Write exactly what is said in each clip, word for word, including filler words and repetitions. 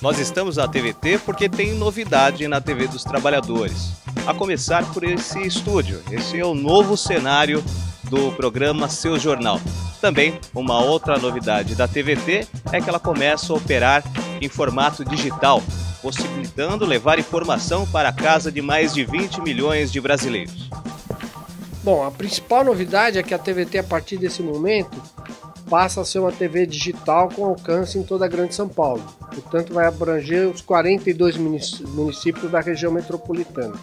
Nós estamos na T V T porque tem novidade na T V dos Trabalhadores. A começar por esse estúdio. Esse é o novo cenário do programa Seu Jornal. Também, uma outra novidade da T V T é que ela começa a operar em formato digital, possibilitando levar informação para a casa de mais de vinte milhões de brasileiros. Bom, a principal novidade é que a T V T, a partir desse momento, passa a ser uma T V digital com alcance em toda a Grande São Paulo. Portanto, vai abranger os quarenta e dois municípios da região metropolitana.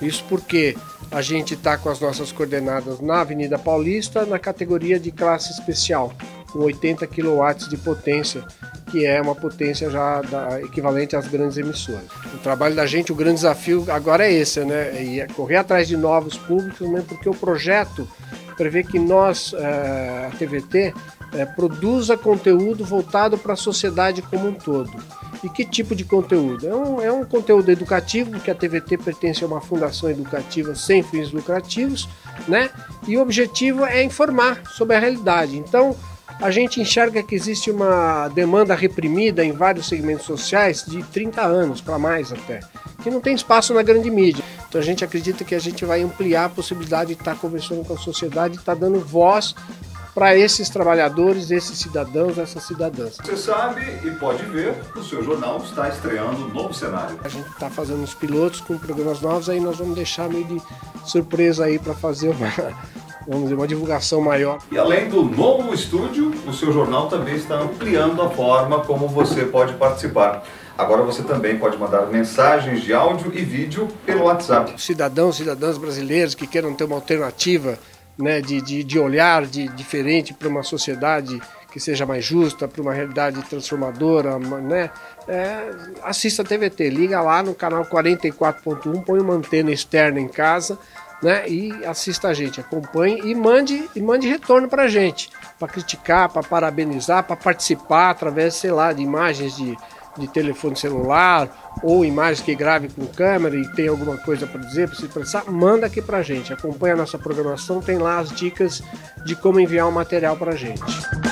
Isso porque a gente está com as nossas coordenadas na Avenida Paulista, na categoria de classe especial, com oitenta quilowatts de potência, que é uma potência já da, equivalente às grandes emissoras. O trabalho da gente, o grande desafio agora é esse, né? E é correr atrás de novos públicos, né? Porque o projeto prevê que nós, a T V T, É, produza conteúdo voltado para a sociedade como um todo. E que tipo de conteúdo? É um, é um conteúdo educativo, porque a T V T pertence a uma fundação educativa sem fins lucrativos, né? E o objetivo é informar sobre a realidade. Então, a gente enxerga que existe uma demanda reprimida em vários segmentos sociais de trinta anos, para mais até, que não tem espaço na grande mídia. Então a gente acredita que a gente vai ampliar a possibilidade de estar conversando com a sociedade, de estar dando voz para esses trabalhadores, esses cidadãos, essas cidadãs. Você sabe e pode ver, o Seu Jornal está estreando um novo cenário. A gente está fazendo os pilotos com programas novos, aí nós vamos deixar meio de surpresa aí para fazer uma, vamos dizer, uma divulgação maior. E além do novo estúdio, o Seu Jornal também está ampliando a forma como você pode participar. Agora você também pode mandar mensagens de áudio e vídeo pelo WhatsApp. Cidadãos, cidadãs brasileiros que queiram ter uma alternativa, né, de, de, de olhar de, diferente para uma sociedade que seja mais justa, para uma realidade transformadora, né? É, assista a T V T, liga lá no canal quarenta e quatro ponto um, põe uma antena externa em casa, né, e assista a gente, acompanhe e mande, e mande retorno para a gente, para criticar, para parabenizar, para participar através, sei lá, de imagens de, de telefone celular ou imagens que grave com câmera e tem alguma coisa para dizer, para se expressar, manda aqui para a gente, acompanha a nossa programação, tem lá as dicas de como enviar o material para a gente.